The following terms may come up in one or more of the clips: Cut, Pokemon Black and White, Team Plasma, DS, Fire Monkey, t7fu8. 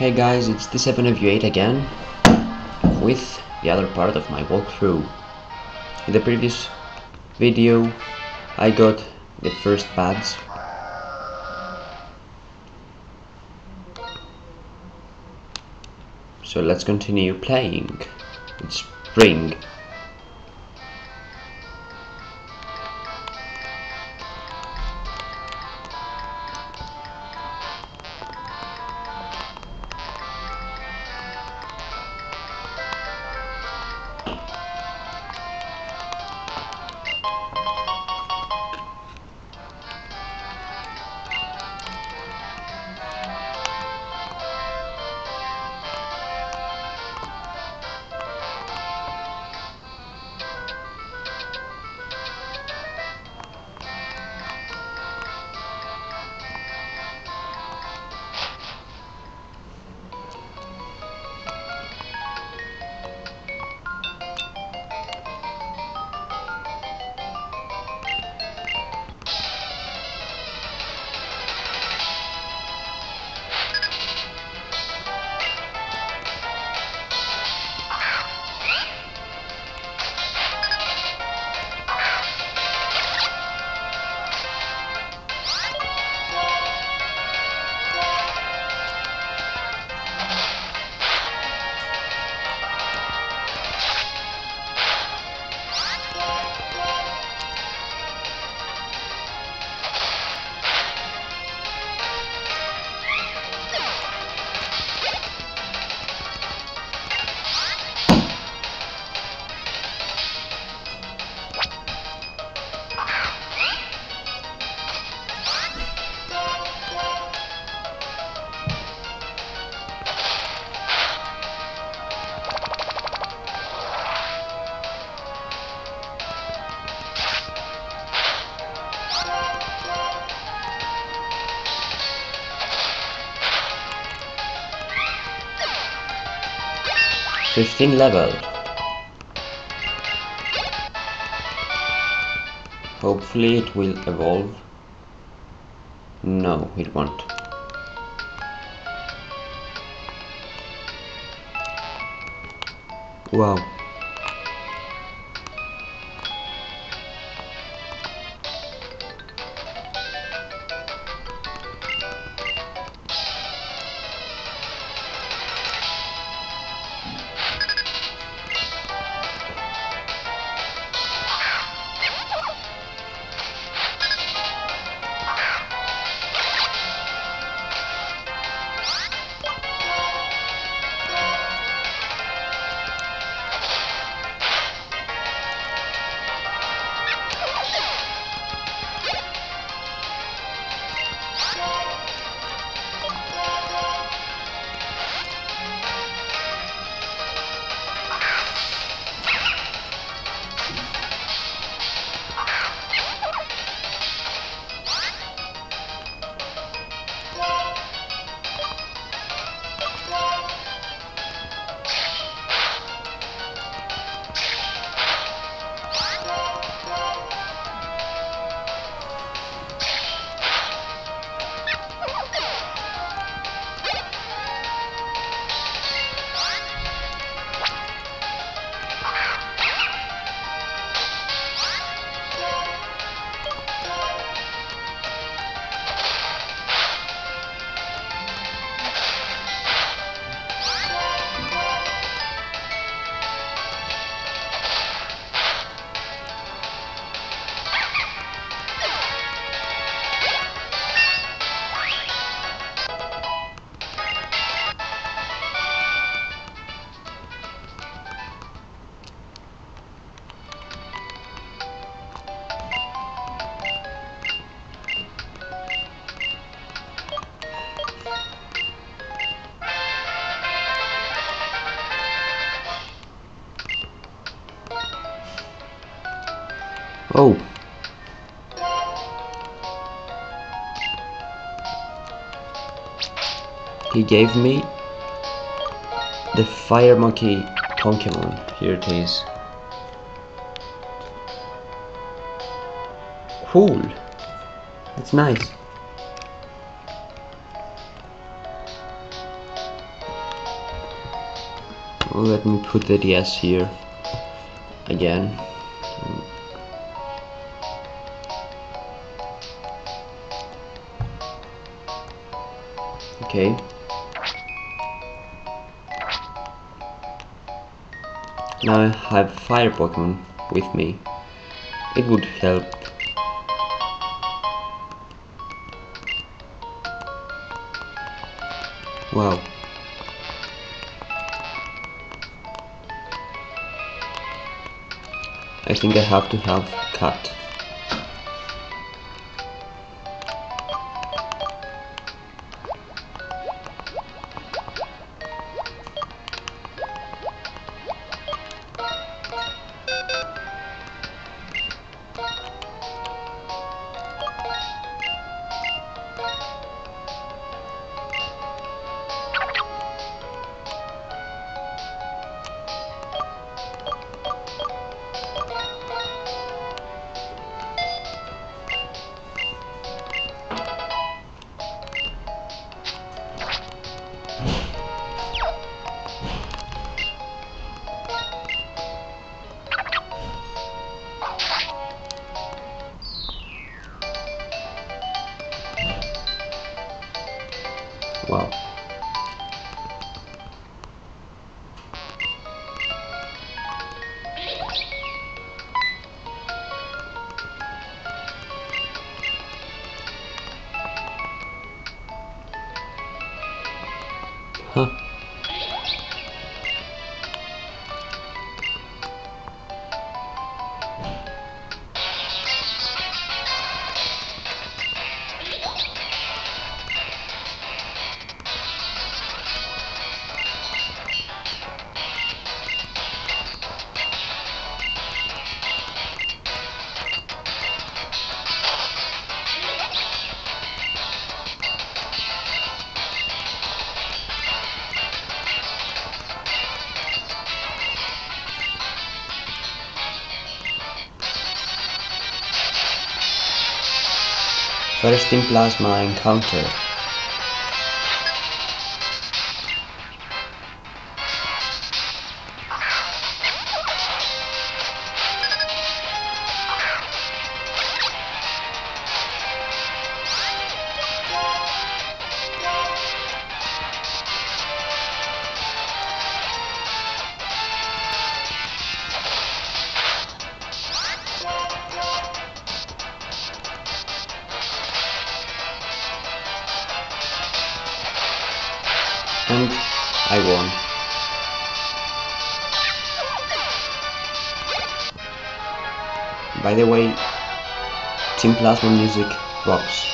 Hey guys, it's t7fu8 again with the other part of my walkthrough. In the previous video I got the first pads. So let's continue playing. It's spring. Fifteen level. Hopefully it will evolve. No, it won't. Wow. Oh. He gave me the Fire Monkey Pokemon. Here it is. Cool. That's nice. Well, let me put the DS here again. Okay. Now I have Fire Pokemon with me. It would help. Wow. I think I have to have Cut. Wow. Huh. First Team Plasma encounter. And I won. By the way, Team Plasma music rocks.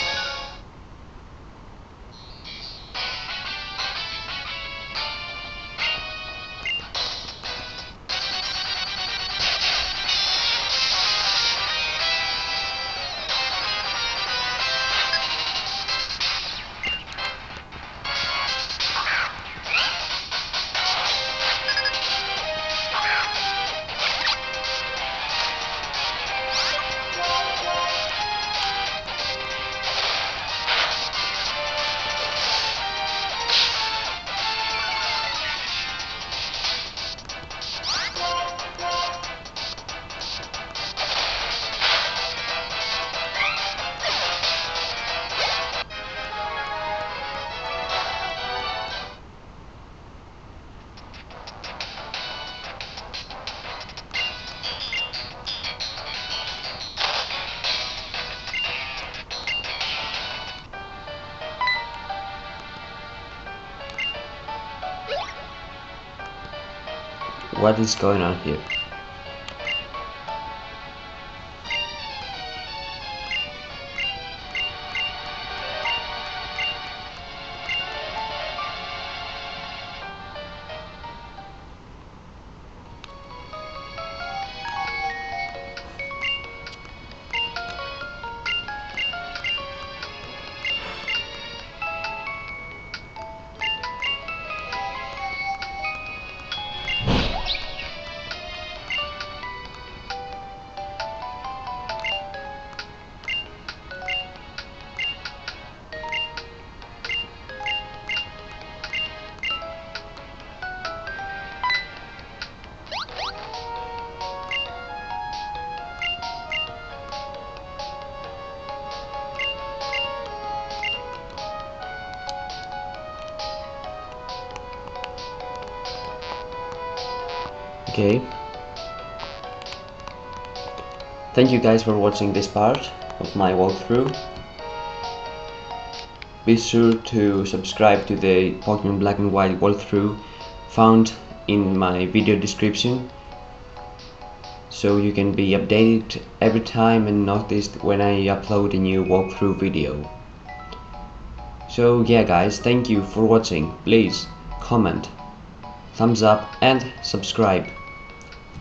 What is going on here? escape. Thank you guys for watching this part of my walkthrough. Be sure to subscribe to the Pokemon Black and White walkthrough found in my video description, so you can be updated every time and noticed when I upload a new walkthrough video. So yeah guys, thank you for watching. Please comment, thumbs up and subscribe.